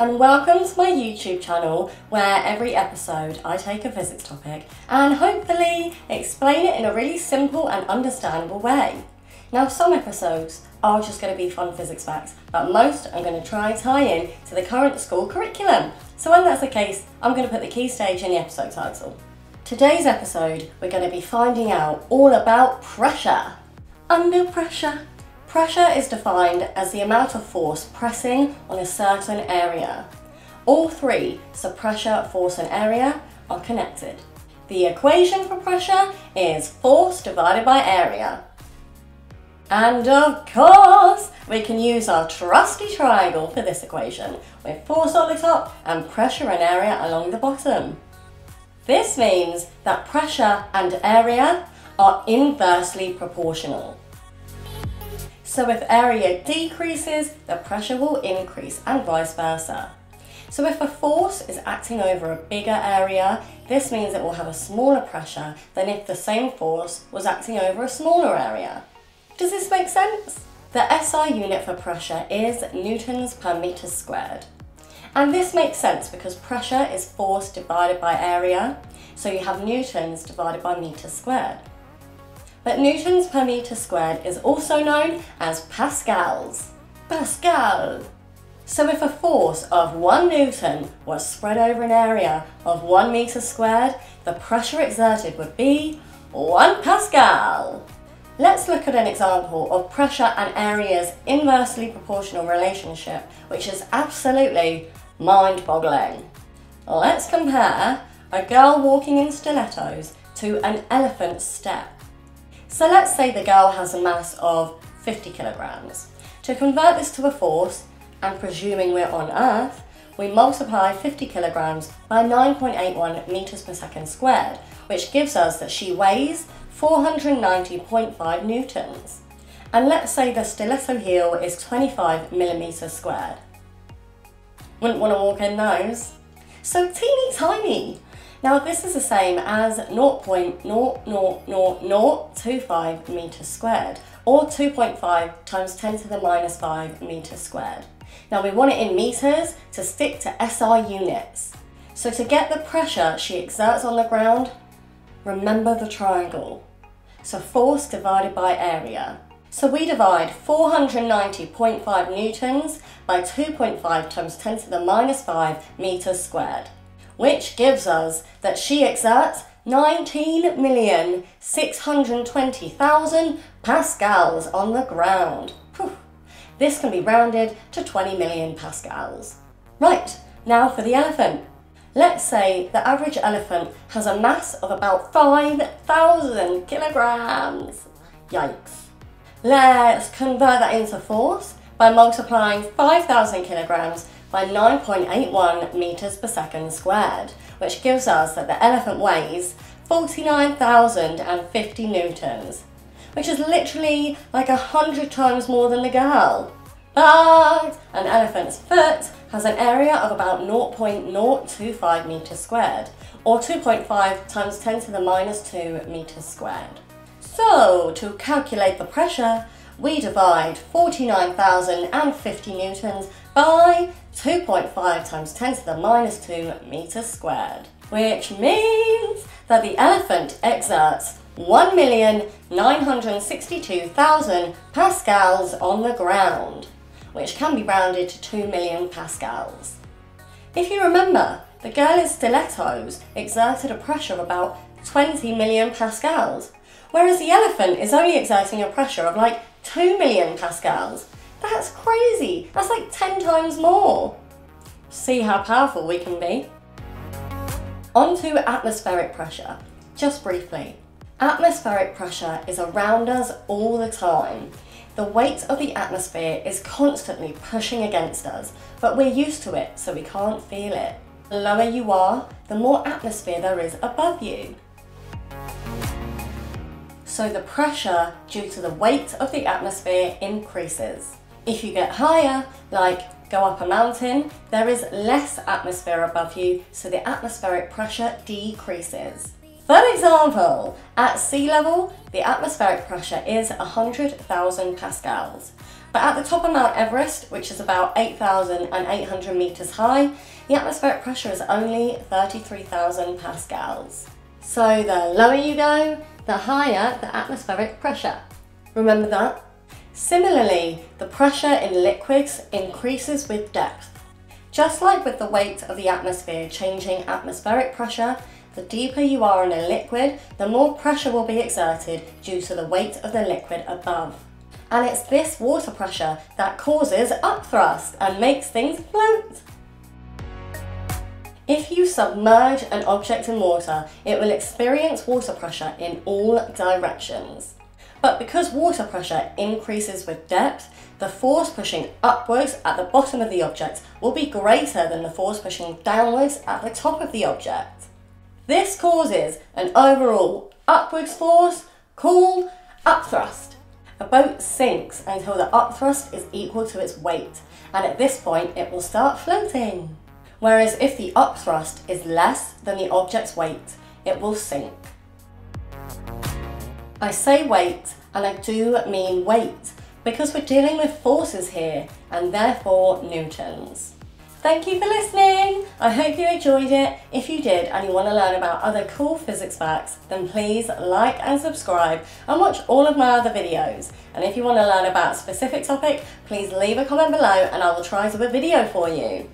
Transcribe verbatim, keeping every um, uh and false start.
and welcome to my YouTube channel where every episode I take a physics topic and hopefully explain it in a really simple and understandable way. Now some episodes are just going to be fun physics facts, but most I'm going to try and tie in to the current school curriculum. So when that's the case, I'm going to put the key stage in the episode title. Today's episode, we're going to be finding out all about pressure. Under pressure. Pressure is defined as the amount of force pressing on a certain area. All three, so pressure, force and area, are connected. The equation for pressure is force divided by area. And of course, we can use our trusty triangle for this equation, with force on the top and pressure and area along the bottom. This means that pressure and area are inversely proportional. So if area decreases, the pressure will increase and vice versa. So if a force is acting over a bigger area, this means it will have a smaller pressure than if the same force was acting over a smaller area. Does this make sense? The S I unit for pressure is newtons per meter squared. And this makes sense because pressure is force divided by area, so you have newtons divided by meter squared. But newtons per metre squared is also known as Pascals. Pascal! So if a force of one newton was spread over an area of one metre squared, the pressure exerted would be one Pascal. Let's look at an example of pressure and area's inversely proportional relationship, which is absolutely mind-boggling. Let's compare a girl walking in stilettos to an elephant's step. So let's say the girl has a mass of fifty kilograms. To convert this to a force, and presuming we're on Earth, we multiply fifty kilograms by nine point eight one meters per second squared, which gives us that she weighs four hundred ninety point five newtons. And let's say the stiletto heel is twenty-five millimeters squared. Wouldn't want to walk in those. So teeny tiny. Now this is the same as zero point zero zero zero zero two five meters squared, or two point five times ten to the minus five meters squared. Now we want it in meters to stick to S I units. So to get the pressure she exerts on the ground, remember the triangle. So force divided by area. So we divide four hundred ninety point five newtons by two point five times ten to the minus five meters squared. Which gives us that she exerts nineteen million six hundred twenty thousand pascals on the ground. Whew. This can be rounded to twenty million pascals. Right, now for the elephant. Let's say the average elephant has a mass of about five thousand kilograms. Yikes. Let's convert that into force by multiplying five thousand kilograms by nine point eight one meters per second squared, which gives us that the elephant weighs forty-nine thousand fifty newtons, which is literally like a hundred times more than the girl. But an elephant's foot has an area of about zero point zero two five meters squared, or two point five times ten to the minus two meters squared. So to calculate the pressure, we divide forty-nine thousand fifty newtons by two point five times ten to the minus two meters squared, which means that the elephant exerts one million nine hundred sixty-two thousand pascals on the ground, which can be rounded to two million pascals. If you remember, the girl in stilettos exerted a pressure of about twenty million pascals, whereas the elephant is only exerting a pressure of like two million pascals. That's crazy. That's like ten times more. See how powerful we can be? On to atmospheric pressure, just briefly. Atmospheric pressure is around us all the time. The weight of the atmosphere is constantly pushing against us, but we're used to it, so we can't feel it. The lower you are, the more atmosphere there is above you. So the pressure due to the weight of the atmosphere increases. If you get higher, like go up a mountain, there is less atmosphere above you, so the atmospheric pressure decreases. For example, at sea level, the atmospheric pressure is one hundred thousand pascals, But at the top of Mount Everest, which is about eight thousand eight hundred metres high, the atmospheric pressure is only thirty-three thousand pascals. So the lower you go, the higher the atmospheric pressure. Remember that? Similarly, the pressure in liquids increases with depth. Just like with the weight of the atmosphere changing atmospheric pressure, the deeper you are in a liquid, the more pressure will be exerted due to the weight of the liquid above. And it's this water pressure that causes upthrust and makes things float. If you submerge an object in water, it will experience water pressure in all directions. But because water pressure increases with depth, the force pushing upwards at the bottom of the object will be greater than the force pushing downwards at the top of the object. This causes an overall upwards force called upthrust. A boat sinks until the upthrust is equal to its weight, and at this point it will start floating. Whereas if the upthrust is less than the object's weight, it will sink. I say weight, and I do mean weight, because we're dealing with forces here, and therefore newtons. Thank you for listening! I hope you enjoyed it. If you did and you want to learn about other cool physics facts, then please like and subscribe and watch all of my other videos. And if you want to learn about a specific topic, please leave a comment below and I will try to do a video for you.